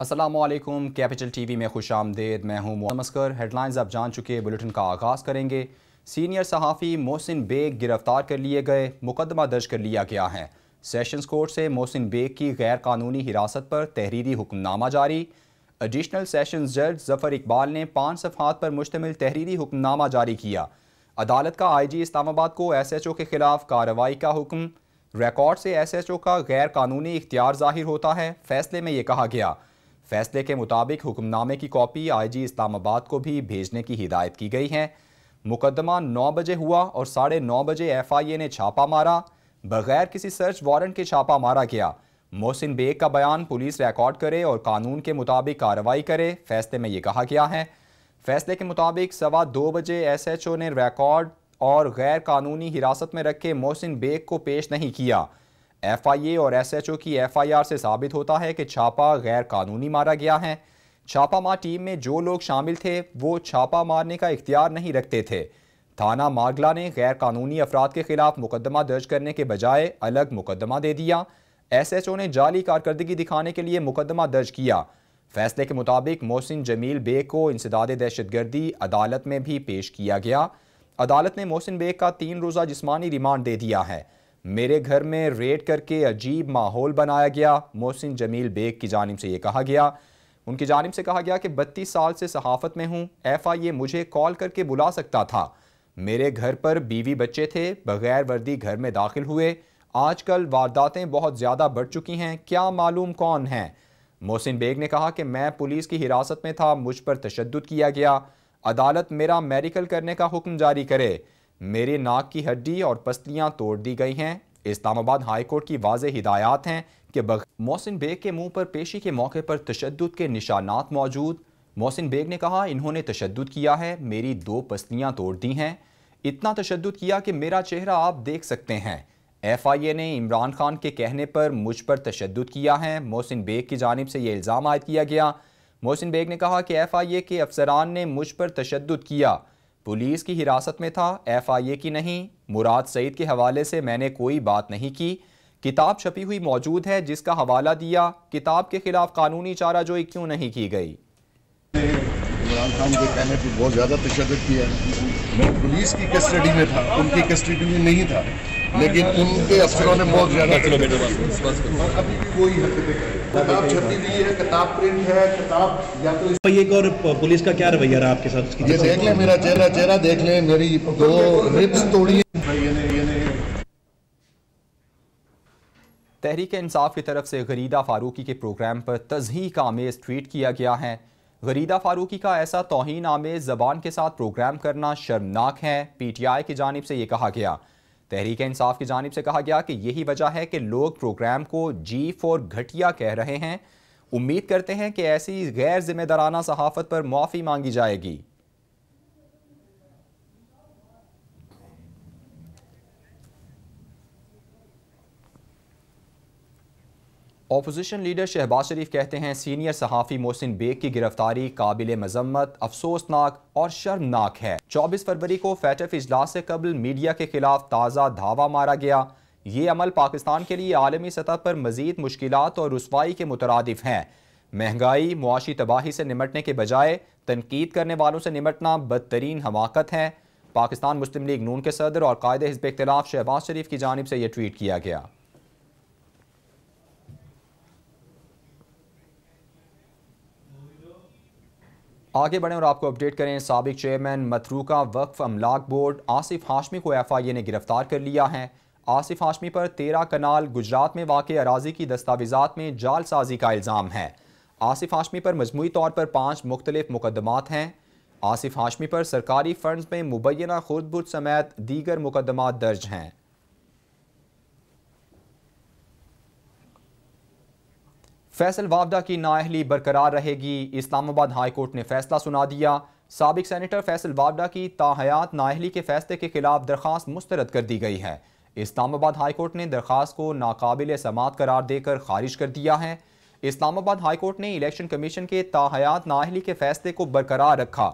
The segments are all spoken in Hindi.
अस्सलामुअलैकुम, कैपिटल टीवी में खुश आमदेद। मैं हूँ नमस्कार। हेडलाइंस आप जान चुके, बुलेटिन का आगाज़ करेंगे। सीनियर सहाफ़ी मोहसिन बेग गिरफ़्तार कर लिए गए, मुकदमा दर्ज कर लिया गया है। सेशंस कोर्ट से मोहसिन बेग की गैर कानूनी हिरासत पर तहरीरी हुक्मनामा जारी। एडिशनल सेशंस जज जफ़र इकबाल ने 5 सफ़हात पर मुश्तमिल तहरीरी हुक्मनामा जारी किया। अदालत का IG इस्लामाबाद को SHO के ख़िलाफ़ कार्रवाई का हुक्म। रिकॉर्ड से SHO का गैर कानूनी इख्तियार ज़ाहिर होता है, फ़ैसले में ये कहा गया। फ़ैसले के मुताबिक हुक्मनामे की कॉपी IG इस्लामाबाद को भी भेजने की हिदायत की गई है। मुकदमा 9 बजे हुआ और 9:30 बजे FIA ने छापा मारा। बगैर किसी सर्च वारंट के छापा मारा गया। मोहसिन बेग का बयान पुलिस रिकॉर्ड करे और कानून के मुताबिक कार्रवाई करे, फ़ैसले में ये कहा गया है। फ़ैसले के मुताबिक 2:15 बजे SHO ने रिकॉर्ड और गैर कानूनी हिरासत में रखे मोहसिन बेग को पेश नहीं किया। FIA और SHO की FIR से साबित होता है कि छापा गैर कानूनी मारा गया है। छापामार टीम में जो लोग शामिल थे वो छापा मारने का इख्तियार नहीं रखते थे। थाना मागला ने गैर कानूनी अफराद के खिलाफ मुकदमा दर्ज करने के बजाय अलग मुकदमा दे दिया। SHO ने जाली कारकर्दगी दिखाने के लिए मुकदमा दर्ज किया। फैसले के मुताबिक मोहसिन जमील बेग को इंसदाद दहशतगर्दी अदालत में भी पेश किया गया। अदालत ने मोहसिन बेग का 3 रोज़ा जिस्मानी रिमांड दे दिया है। मेरे घर में रेड करके अजीब माहौल बनाया गया, मोहसिन जमील बेग की जानिब से ये कहा गया। उनकी जानिब से कहा गया कि 32 साल से सहाफ़त में हूँ, FIA मुझे कॉल करके बुला सकता था। मेरे घर पर बीवी बच्चे थे, बग़ैर वर्दी घर में दाखिल हुए। आजकल वारदातें बहुत ज़्यादा बढ़ चुकी हैं, क्या मालूम कौन हैं। मोहसिन बेग ने कहा कि मैं पुलिस की हिरासत में था, मुझ पर तशद्दुद किया गया। अदालत मेरा मेडिकल करने का हुक्म जारी करे। मेरे नाक की हड्डी और पसलियाँ तोड़ दी गई हैं। इस्लामाबाद हाई कोर्ट की वाज़े हिदायत हैं कि मोहसिन बेग के मुंह पर पेशी के मौके पर तशद्दुद के निशानात मौजूद। मोहसिन बेग ने कहा, इन्होंने तशद्दुद किया है, मेरी 2 पसलियाँ तोड़ दी हैं। इतना तशद्दुद किया कि मेरा चेहरा आप देख सकते हैं। FIA ने इमरान खान के कहने पर मुझ पर तशद्दुद किया है, मोहसिन बेग की जानिब से यह इल्ज़ाम आयद किया गया। मोहसिन बेग ने कहा कि FIA के अफसरान ने मुझ पर तशद्दुद किया। पुलिस की हिरासत में था, FIA की नहीं। मुराद सईद के हवाले से मैंने कोई बात नहीं की। किताब छपी हुई मौजूद है जिसका हवाला दिया। किताब के खिलाफ कानूनी चाराजोई क्यों नहीं की गई। इमरान खान के कहने पर बहुत ज़्यादा तशद्दुद किया। मैं पुलिस की कस्टडी में था, उनकी कस्टडी में नहीं था, लेकिन उनके अफसरों ने बहुत ज़्यादा किलोमीटर अभी कोई किताब छपी हुई है, किताब प्रिंट है, किताब या तो एक। और पुलिस का क्या रवैया रहा आपके साथ, उसकी ये देख लें, मेरा चेहरा देख लें, मेरी 2 रिब्स तोड़ी। तहरीक इंसाफ की तरफ से गरीदा फारूकी के प्रोग्राम पर तज़हीक आमेज़ ट्वीट किया गया है। गरीदा फारूकी का ऐसा तौहीन आमेज़ ज़बान के साथ प्रोग्राम करना शर्मनाक है, PTI की जानिब से ये कहा गया। तहरीक इंसाफ की जानिब से कहा गया कि यही वजह है कि लोग प्रोग्राम को G4 घटिया कह रहे हैं। उम्मीद करते हैं कि ऐसी गैर जिम्मेदाराना सहाफ़त पर माफ़ी मांगी जाएगी। ऑपोजिशन लीडर शहबाज शरीफ कहते हैं, सीनियर सहाफ़ी मोहसिन बेग की गिरफ्तारी काबिल मजम्मत, अफसोसनाक और शर्मनाक है। 24 फरवरी को FATF इजलास से कबल मीडिया के खिलाफ ताज़ा धावा मारा गया। ये अमल पाकिस्तान के लिए आलमी सतह पर मज़ीद मुश्किलात और रुसवाई के मुतरादिफ हैं। महंगाई, मुआशी तबाही से निमटने के बजाय तनकीद करने वालों से निमटना बदतरीन हमाकत है। पाकिस्तान मुस्लिम लीग नून के सदर और कायदे हिज़्ब इख्तिलाफ शहबाज शरीफ की जानिब से यह ट्वीट किया गया। आगे बढ़ें और आपको अपडेट करें। साबिक चेयरमैन मतरूका वक्फ अमलाक बोर्ड आसिफ हाशमी को FIA ने गिरफ़्तार कर लिया है। आसिफ हाशमी पर 13 कनाल गुजरात में वाक़ अराजी की दस्तावेज़ात में जालसाजी का इल्ज़ाम है। आसिफ हाशमी पर मजमूई तौर पर 5 मुख्तलिफ मुकदमात हैं। आसिफ हाशमी पर सरकारी फ़ंड्स में मुबैना खुर्दबुर्द समेत दीगर मुकदमात दर्ज हैं। फैसल वावदा की नाअहली बरकरार रहेगी, इस्लामाबाद हाई कोर्ट ने फैसला सुना दिया। साबिक सेनेटर फैसल वावदा की ताहयात नाअहली के फैसले के खिलाफ दरख्वास्त मुस्तरद कर दी गई है। इस्लामाबाद हाई कोर्ट ने दरख्वास्त को नाकाबिल समात करार देकर खारिज कर दिया है। इस्लामाबाद हाई कोर्ट ने इलेक्शन कमीशन के ताहयात नाअहली के फैसले को बरकरार रखा।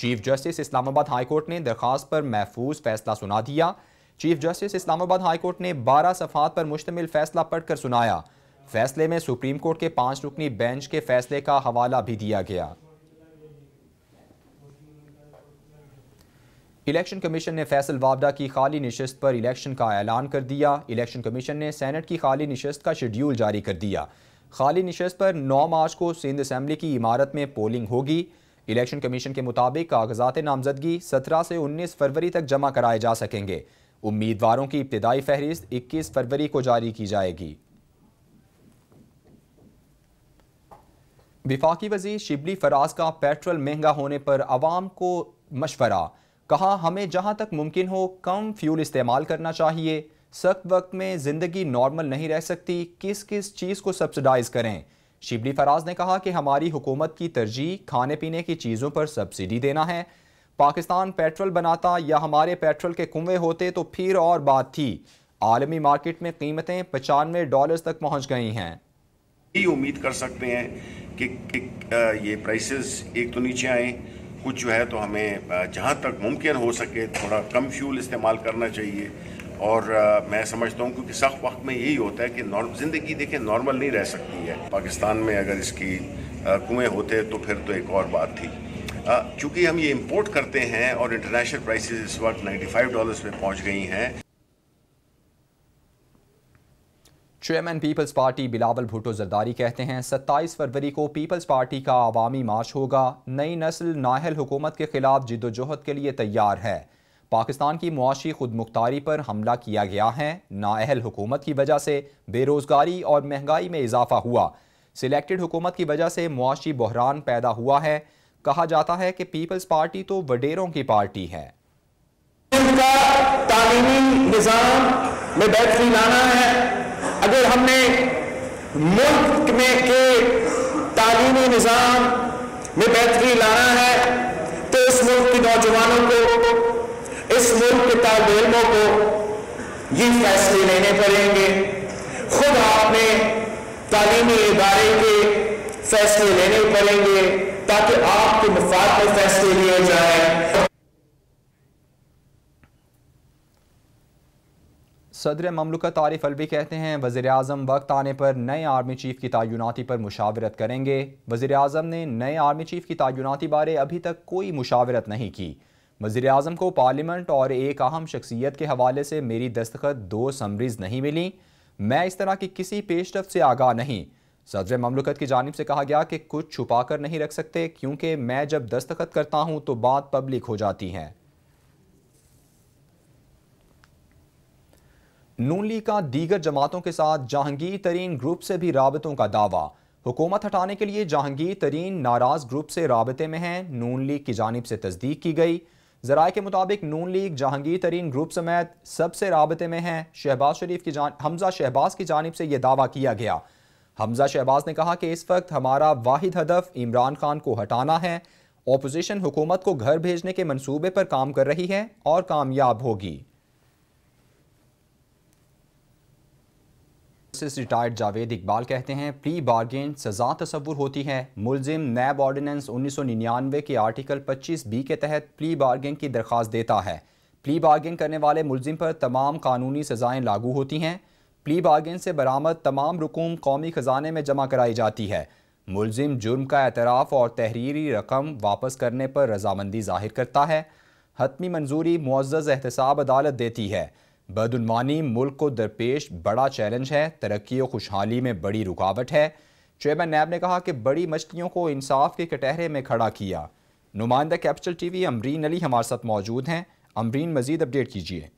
Chief justice Islamabad high court ने दरख्वास्त पर महफूज फैसला सुना दिया। Chief justice Islamabad high court ने 12 सफ़हात पर मुश्तमिल फैसला पढ़कर सुनाया। फैसले में सुप्रीम कोर्ट के 5 रुकनी बेंच के फैसले का हवाला भी दिया गया। इलेक्शन कमीशन ने फैसल वावडा की खाली निशस्त पर इलेक्शन का ऐलान कर दिया। इलेक्शन कमीशन ने सेनेट की खाली निशस्त का शेड्यूल जारी कर दिया। खाली निशस्त पर 9 मार्च को सिंध असम्बली की इमारत में पोलिंग होगी। इलेक्शन कमीशन के मुताबिक कागजात नामजदगी 17 से 19 फरवरी तक जमा कराए जा सकेंगे। उम्मीदवारों की इब्तदाई फहरिस्त 21 फरवरी को जारी की जाएगी। विफाकी वजीर शिबली फराज का पेट्रोल महंगा होने पर आवाम को मशवरा, कहा हमें जहां तक मुमकिन हो कम फ्यूल इस्तेमाल करना चाहिए। सख्त वक्त में ज़िंदगी नॉर्मल नहीं रह सकती, किस किस चीज़ को सब्सिडाइज़ करें। शिबली फराज ने कहा कि हमारी हुकूमत की तरजीह खाने पीने की चीज़ों पर सब्सिडी देना है। पाकिस्तान पेट्रोल बनाता या हमारे पेट्रोल के कुएँ होते तो फिर और बात थी। आलमी मार्केट में कीमतें $95 तक पहुँच गई हैं। ये उम्मीद कर सकते हैं कि ये प्राइसेस एक तो नीचे आए, कुछ जो है तो हमें जहाँ तक मुमकिन हो सके थोड़ा कम फ्यूल इस्तेमाल करना चाहिए। और मैं समझता हूँ क्योंकि सख्त वक्त में यही होता है कि ज़िंदगी देखें नॉर्मल नहीं रह सकती है। पाकिस्तान में अगर इसकी कुएँ होते तो फिर तो एक और बात थी। चूँकि हम ये इंपोर्ट करते हैं और इंटरनेशनल प्राइसेस इस वक्त $95 पे पहुँच गई हैं। चेयरमैन पीपल्स पार्टी बिलावल भुट्टो जरदारी कहते हैं 27 फरवरी को पीपल्स पार्टी का आवामी मार्च होगा। नई नस्ल नाहल हुकूमत के खिलाफ जिदोजहद के लिए तैयार है। पाकिस्तान की मुआशी खुदमुख्तारी पर हमला किया गया है। नाअहल हुकूमत की वजह से बेरोज़गारी और महंगाई में इजाफा हुआ। सिलेक्टेड हुकूमत की वजह से मुआशी बहरान पैदा हुआ है। कहा जाता है कि पीपल्स पार्टी तो वडेरों की पार्टी है। अगर हमने मुल्क में के तालीमी निज़ाम में बेहतरी लाना है तो इस मुल्क के नौजवानों को, इस मुल्क के तालिब इल्मों को ये फैसले लेने पड़ेंगे। खुद आपने तालीमी इदारे के फैसले लेने पड़ेंगे ताकि आपके मुफाद पर फैसले लिए जाए। सदर ममलकत आरिफ अलवी कहते हैं वज़ीर-ए-आज़म वक्त आने पर नए आर्मी चीफ की तयनाती पर मुशावरत करेंगे। वज़ीर-ए-आज़म ने नए आर्मी चीफ की तयनाती बारे अभी तक कोई मुशावरत नहीं की। वज़ीर-ए-आज़म को पार्लियामेंट और एक अहम शख्सियत के हवाले से मेरी दस्तखत 2 समरीज़ नहीं मिली। मैं इस तरह की किसी पेशरफ्त से आगाह नहीं। सदर ममलकत की जानिब से कहा गया कि कुछ छुपा कर नहीं रख सकते क्योंकि मैं जब दस्तखत करता हूँ तो बात पब्लिक हो जाती है। नून लीग का दीगर जमातों के साथ जहांगीर तरीन ग्रुप से भी राबतों का दावा। हुकूमत हटाने के लिए जहांगीर तरीन नाराज़ ग्रुप से राबते में हैं। नून लीग की जानिब से तस्दीक की गई। ज़राए के मुताबिक नून लीग जहांगीर तरीन ग्रुप समेत सबसे राबते में हैं। शहबाज शरीफ की हमज़ा शहबाज की जानिब से यह दावा किया गया। हमज़ा शहबाज ने कहा कि इस वक्त हमारा वाहिद हदफ इमरान खान को हटाना है। अपोजिशन हुकूमत को घर भेजने के मनसूबे पर काम कर रही है और कामयाब होगी। रिटायर्ड जावेद इकबाल कहते हैं प्री बार्गेन सजा तस्वुर होती है। मुलजिम नैब ऑर्डिनेंस 1999 के आर्टिकल 25B के तहत प्री बार्गेन की दरख्वास्त देता है। प्री बार्गेन करने वाले मुलजिम पर तमाम कानूनी सजाएं लागू होती हैं। प्री बार्गेन से बरामद तमाम रकूम कौमी खजाने में जमा कराई जाती है। मुलजिम जुर्म का एतराफ़ और तहरीरी रकम वापस करने पर रजामंदी जाहिर करता है। हतमी मंजूरी मुअज़्ज़ज़ एहतसाब अदालत देती है। बदउनवानी मुल्क को दरपेश बड़ा चैलेंज है, तरक्की और खुशहाली में बड़ी रुकावट है। चेयरमैन नैब ने कहा कि बड़ी मछलियों को इंसाफ के कटहरे में खड़ा किया। नुमाइंदा कैपिटल टीवी अमरीन अली हमारे साथ मौजूद हैं। अमरीन, मजीद अपडेट कीजिए।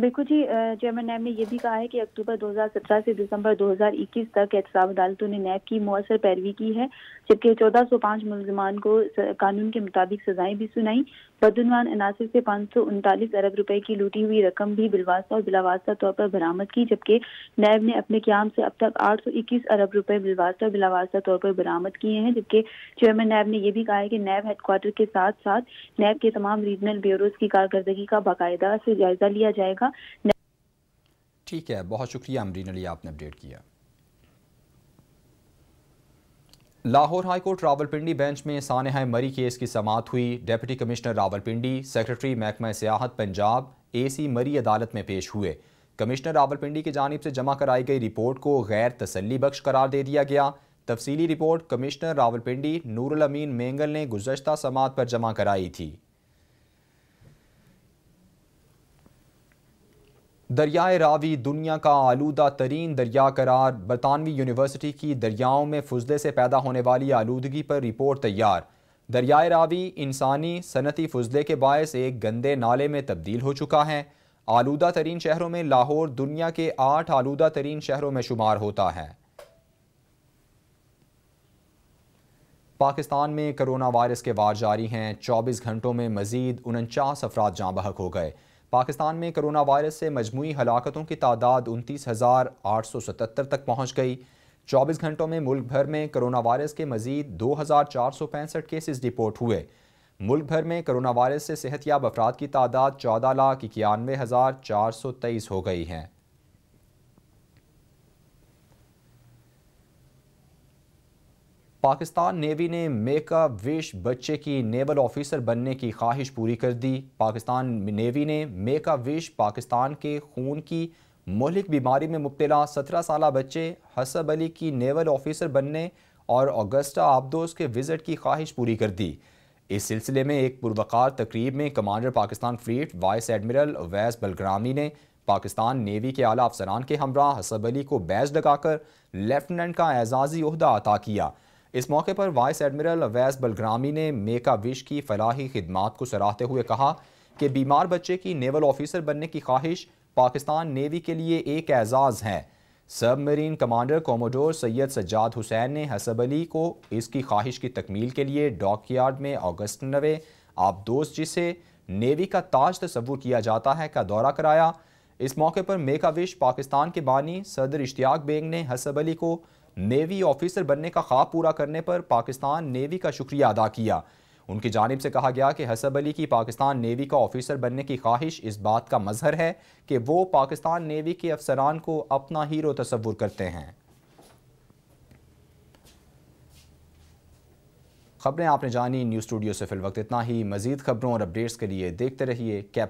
बिल्कुल जी, चेयरमैन नैब ने यह भी कहा है कि अक्टूबर 2017 से दिसंबर 2021 तक एहतसाब अदालतों ने नैब की मौसर पैरवी की है, जबकि 1405 मुलजमान को कानून के मुताबिक सजाएं भी सुनाई। बदनवान अनासर से 539 अरब रुपए की लूटी हुई रकम भी बिलवास्ता और बिलावास्ता तौर पर बरामद की, जबकि नैब ने अपने क्याम से अब तक 821 अरब रुपए बिलवास्ता और बिलावास्ता तौर पर बरामद किए हैं। जबकि चेयरमैन नैब ने यह भी कहा है कि नैब हेडक्वार्टर के साथ साथ नैब के तमाम रीजनल ब्यूरोज की कारकर्दगी का बाकायदा से जायजा लिया जाएगा। ठीक है, बहुत शुक्रिया अमरीन अली, आपने अपडेट किया। Lahore high court Rawalpindi bench में सानहा मरी केस की समाअत हुई। डिप्टी कमिश्नर रावलपिंडी, सेक्रेटरी महकमा सियाहत पंजाब एसी मरी अदालत में पेश हुए। कमिश्नर रावलपिंडी की जानिब से जमा कराई गई रिपोर्ट को गैर तसल्ली बख्श करार दे दिया गया। तफसीली रिपोर्ट कमिश्नर रावलपिंडी नूरुल अमीन मेंगल ने गुज़श्ता समात पर जमा कराई थी। दरियाए रावी दुनिया का आलूदा तरीन दरिया करार, बरतानवी यूनिवर्सिटी की दरियाओं में फुजले से पैदा होने वाली आलूदगी पर रिपोर्ट तैयार। दरियाए रावी इंसानी सनती फुजले के बायस एक गंदे नाले में तब्दील हो चुका है। आलूदा तरीन शहरों में लाहौर दुनिया के 8 आलूदा तरीन शहरों में शुमार होता है। पाकिस्तान में कोरोना वायरस के वार जारी हैं। 24 घंटों में मजीद 49 अफराद जाँ बहक हो गए। पाकिस्तान में कोरोना वायरस से मजमूई हलाकतों की तादाद 29,877 तक पहुँच गई। 24 घंटों में मुल्क भर में कोरोना वायरस के मजीद 2,465 केसेस रिपोर्ट हुए। मुल्क भर में कोरोना वायरस से सेहतयाब अफराद की तादाद 14,91,423 हो गई है। पाकिस्तान नेवी ने मेका विश बच्चे की नेवल ऑफिसर बनने की ख्वाहिश पूरी कर दी। पाकिस्तान नेवी ने मेका विश पाकिस्तान के खून की मोहलिक बीमारी में मुब्तला 17 साल बच्चे हसब अली की नेवल ऑफिसर बनने और ऑगस्टा आबदोस के विज़िट की ख्वाहिश पूरी कर दी। इस सिलसिले में एक पुरवकार तकरीब में commander Pakistan fleet vice admiral Awais बलग्रामी ने पाकिस्तान नेवी के आला अफसरान के हमराह हसब अली को बैज लगाकर लेफ्टिनेंट का एजाजी ओहदा अता किया। इस मौके पर वाइस एडमिरल अवैस बलग्रामी ने मेका विश की फलाही खिदमात को सराहते हुए कहा कि बीमार बच्चे की नेवल ऑफिसर बनने की ख्वाहिश पाकिस्तान नेवी के लिए एक एजाज़ है। Submarine commander commodore Syed Sajjad Hussain ने हसब अली को इसकी ख्वाहिश की तकमील के लिए डॉकयार्ड में ऑगस्टा आबदोस, जिसे नेवी का ताज तस्वुर किया जाता है, का दौरा कराया। इस मौके पर मेका विश पाकिस्तान के बानी सदर इश्तियाक बेग ने हसब अली को नेवी ऑफिसर बनने का ख्वाब पूरा करने पर पाकिस्तान नेवी का शुक्रिया अदा किया। उनकी जानिब से कहा गया कि हसब अली की पाकिस्तान नेवी का ऑफिसर बनने की ख्वाहिश इस बात का मजहर है कि वो पाकिस्तान नेवी के अफसरान को अपना हीरो तस्वुर करते हैं। खबरें आपने जानी। न्यूज़ स्टूडियो से फिल वक्त इतना ही। मजीद खबरों और अपडेट्स के लिए देखते रहिए कैपिटल।